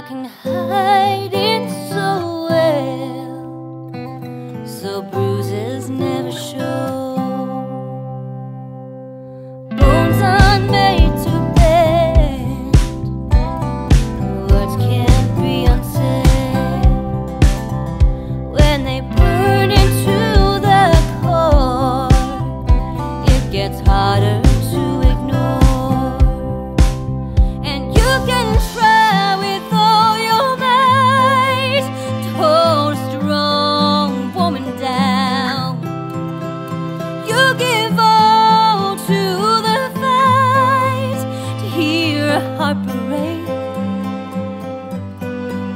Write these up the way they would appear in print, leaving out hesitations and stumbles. I can hide it so well, so bruises never show. Bones are made to bend, words can't be unsaid. When they burn into the core, it gets harder.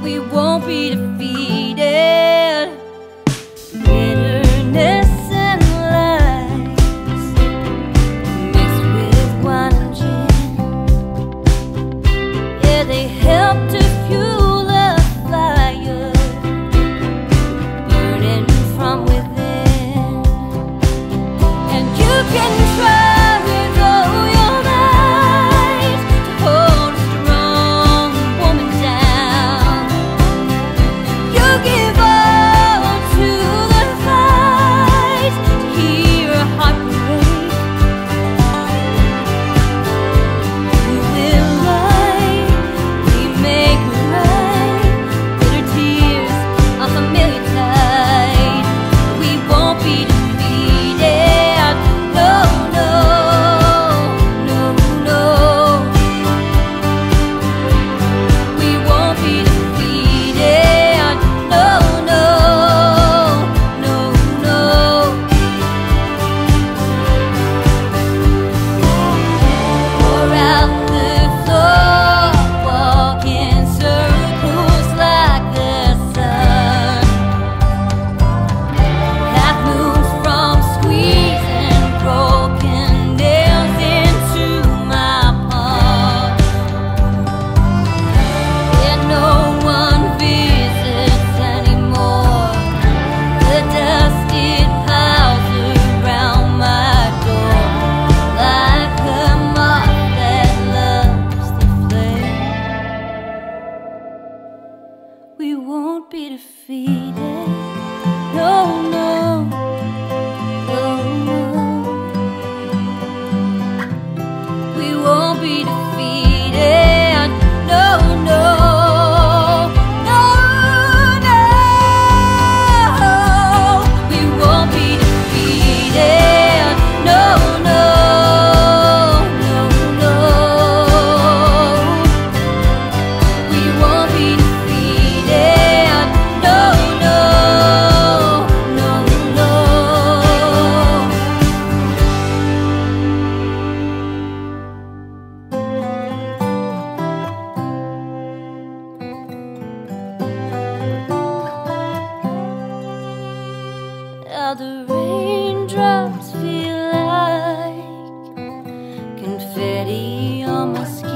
We won't be defeated. Bitterness and lies mixed with wine and gin, yeah, they help to fuel the fire burning from within. And you can try be defeated. No, no, no, no. We won't be defeated. No, no, no, no. We won't be defeated. No, no, no, no. We won't be defeated. The raindrops feel like confetti on my skin.